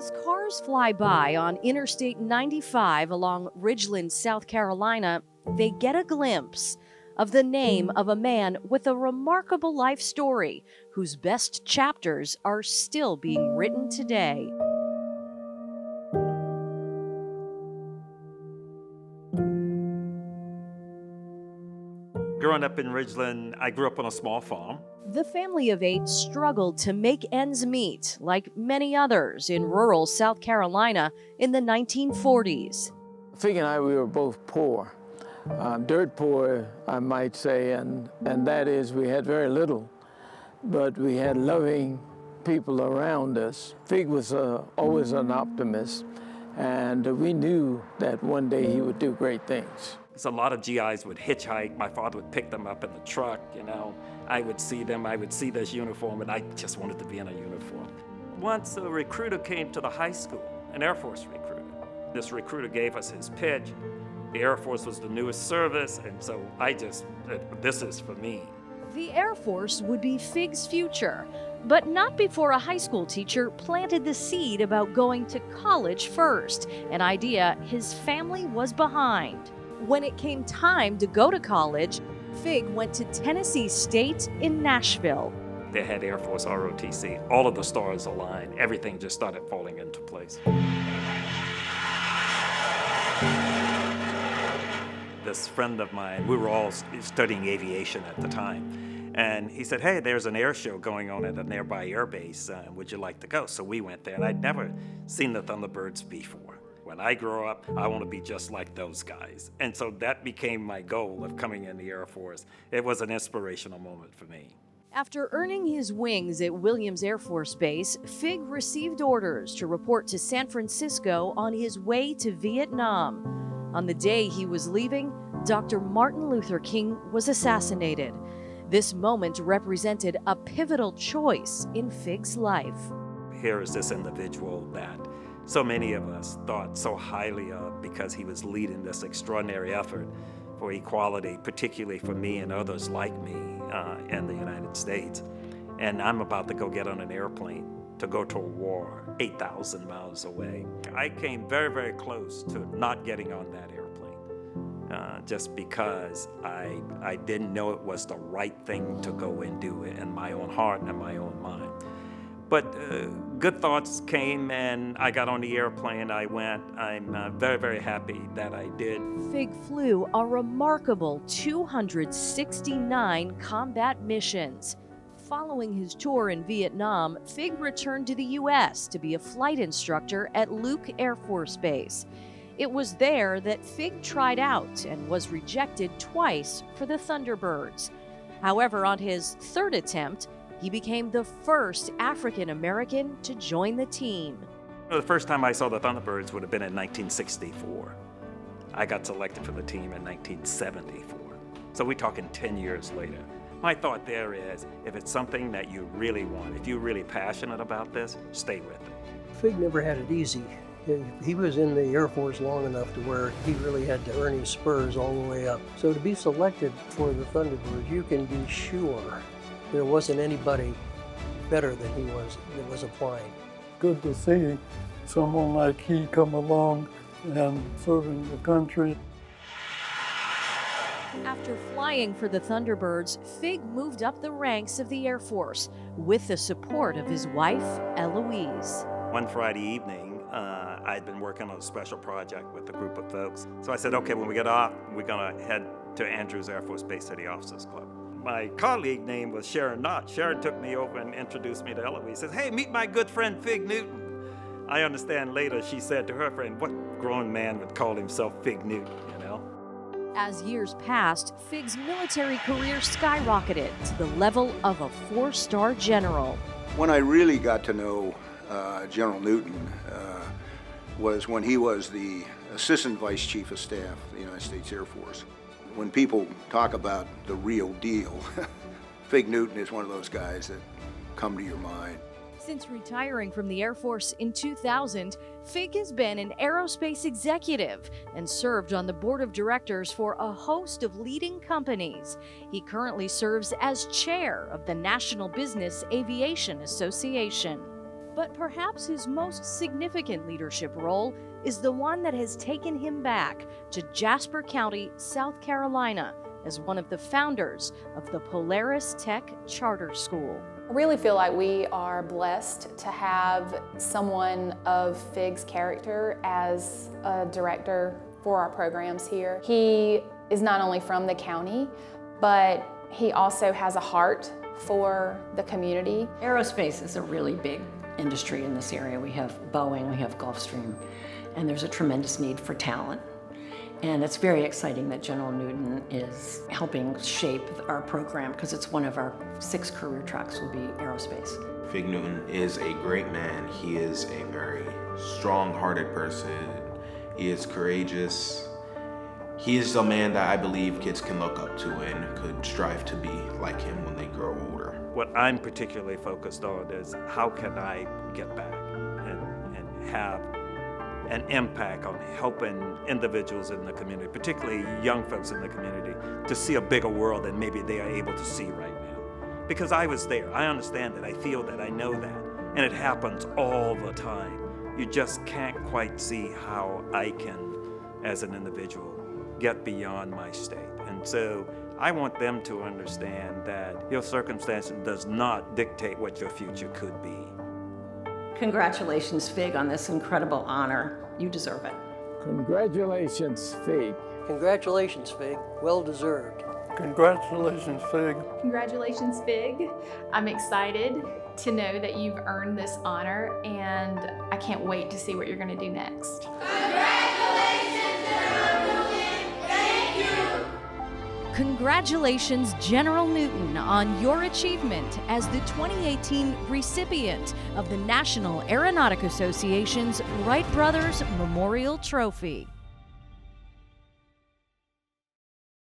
As cars fly by on Interstate 95 along Ridgeland, South Carolina, they get a glimpse of the name of a man with a remarkable life story whose best chapters are still being written today. Growing up in Ridgeland, I grew up on a small farm. The family of eight struggled to make ends meet, like many others in rural South Carolina in the 1940s. Fig and I, we were both poor, dirt poor, I might say, and that is we had very little, but we had loving people around us. Fig was always an optimist, and we knew that one day he would do great things. So a lot of GIs would hitchhike. My father would pick them up in the truck, you know. I would see them, I would see this uniform, and I just wanted to be in a uniform. Once a recruiter came to the high school, an Air Force recruiter. This recruiter gave us his pitch. The Air Force was the newest service, and so I just, this is for me. The Air Force would be Fig's future, but not before a high school teacher planted the seed about going to college first, an idea his family was behind. When it came time to go to college, Fig went to Tennessee State in Nashville. They had Air Force ROTC. All of the stars aligned. Everything just started falling into place. This friend of mine, we were all studying aviation at the time, and he said, hey, there's an air show going on at a nearby air base. Would you like to go? So we went there, and I'd never seen the Thunderbirds before. When I grow up, I want to be just like those guys. And so that became my goal of coming in the Air Force. It was an inspirational moment for me. After earning his wings at Williams Air Force Base, Fig received orders to report to San Francisco on his way to Vietnam. On the day he was leaving, Dr. Martin Luther King was assassinated. This moment represented a pivotal choice in Fig's life. Here is this individual that so many of us thought so highly of because he was leading this extraordinary effort for equality, particularly for me and others like me in the United States. And I'm about to go get on an airplane to go to a war 8,000 miles away. I came very, very close to not getting on that airplane just because I didn't know it was the right thing to go and do it in my own heart and in my own mind. But good thoughts came, and I got on the airplane, I went. I'm very, very happy that I did. Fig flew a remarkable 269 combat missions. Following his tour in Vietnam, Fig returned to the U.S. to be a flight instructor at Luke Air Force Base. It was there that Fig tried out and was rejected twice for the Thunderbirds. However, on his third attempt, he became the first African-American to join the team. The first time I saw the Thunderbirds would have been in 1964. I got selected for the team in 1974. So we're talking 10 years later. My thought there is, if it's something that you really want, if you're really passionate about this, stay with it. Fig never had it easy. He was in the Air Force long enough to where he really had to earn his spurs all the way up. So to be selected for the Thunderbirds, you can be sure there wasn't anybody better than he was that was applying. Good to see someone like he come along and serving the country. After flying for the Thunderbirds, Fig moved up the ranks of the Air Force with the support of his wife, Eloise. One Friday evening, I'd been working on a special project with a group of folks. So I said, okay, when we get off, we're gonna head to Andrews Air Force Base at the Officers Club. My colleague name was Sharon Knott. Sharon took me over and introduced me to Eloise. Says, hey, meet my good friend Fig Newton. I understand later she said to her friend, what grown man would call himself Fig Newton, you know? As years passed, Fig's military career skyrocketed to the level of a four-star general. When I really got to know General Newton was when he was the Assistant Vice Chief of Staff of the United States Air Force. When people talk about the real deal, Fig Newton is one of those guys that come to your mind. Since retiring from the Air Force in 2000, Fig has been an aerospace executive and served on the board of directors for a host of leading companies. He currently serves as chair of the National Business Aviation Association. But perhaps his most significant leadership role is the one that has taken him back to Jasper County, South Carolina, as one of the founders of the Polaris Tech Charter School. I really feel like we are blessed to have someone of Fig's character as a director for our programs here. He is not only from the county, but he also has a heart for the community. Aerospace is a really big industry in this area. We have Boeing, we have Gulfstream, and there's a tremendous need for talent. And it's very exciting that General Newton is helping shape our program, because it's one of our 6 career tracks will be aerospace. Fig Newton is a great man. He is a very strong-hearted person. He is courageous. He is the man that I believe kids can look up to and could strive to be like him when they grow older. What I'm particularly focused on is how can I get back and have an impact on helping individuals in the community, particularly young folks in the community, to see a bigger world than maybe they are able to see right now. Because I was there, I understand that, I feel that, I know that, and it happens all the time. You just can't quite see how I can, as an individual, get beyond my state. And so I want them to understand that your circumstance does not dictate what your future could be. Congratulations, Fig, on this incredible honor. You deserve it. Congratulations, Fig. Congratulations, Fig. Well deserved. Congratulations, Fig. Congratulations, Fig. I'm excited to know that you've earned this honor, and I can't wait to see what you're going to do next. Congratulations, General Newton. Thank you. Congratulations, General Newton, on your achievement as the 2018 recipient of the National Aeronautic Association's Wright Brothers Memorial Trophy.